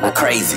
Macrazy.